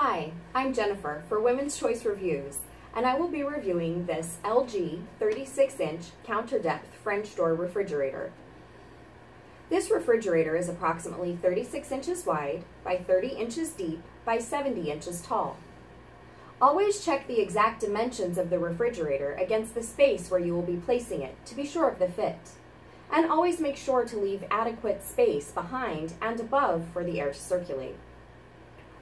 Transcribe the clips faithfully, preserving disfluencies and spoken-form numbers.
Hi, I'm Jennifer for Women's Choice Reviews, and I will be reviewing this L G thirty-six inch counter-depth French door refrigerator. This refrigerator is approximately thirty-six inches wide by thirty inches deep by seventy inches tall. Always check the exact dimensions of the refrigerator against the space where you will be placing it to be sure of the fit, and always make sure to leave adequate space behind and above for the air to circulate.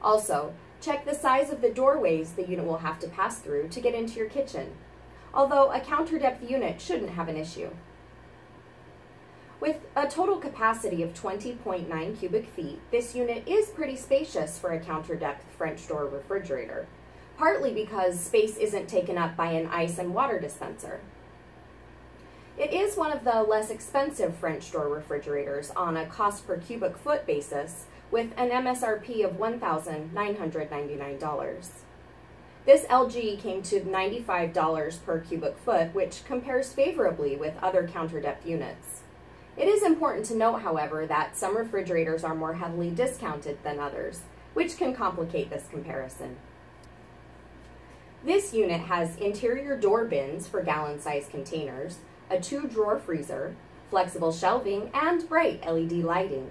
Also, check the size of the doorways the unit will have to pass through to get into your kitchen, although a counter-depth unit shouldn't have an issue. With a total capacity of twenty point nine cubic feet, this unit is pretty spacious for a counter-depth French door refrigerator, partly because space isn't taken up by an ice and water dispenser. It is one of the less expensive French door refrigerators on a cost per cubic foot basis, with an M S R P of one thousand nine hundred ninety-nine dollars. This L G came to ninety-five dollars per cubic foot, which compares favorably with other counter-depth units. It is important to note, however, that some refrigerators are more heavily discounted than others, which can complicate this comparison. This unit has interior door bins for gallon-sized containers, a two-drawer freezer, flexible shelving, and bright L E D lighting.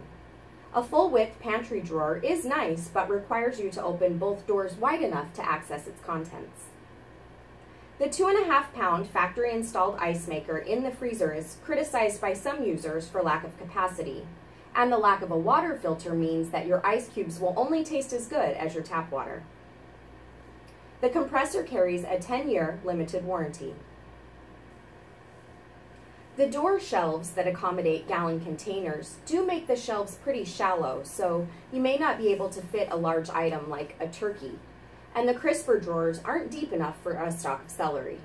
A full-width pantry drawer is nice, but requires you to open both doors wide enough to access its contents. The two and a half pound factory-installed ice maker in the freezer is criticized by some users for lack of capacity, and the lack of a water filter means that your ice cubes will only taste as good as your tap water. The compressor carries a ten year limited warranty. The door shelves that accommodate gallon containers do make the shelves pretty shallow, so you may not be able to fit a large item like a turkey, and the crisper drawers aren't deep enough for a stalk of celery.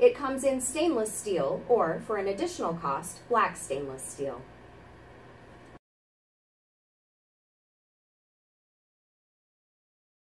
It comes in stainless steel or, for an additional cost, black stainless steel.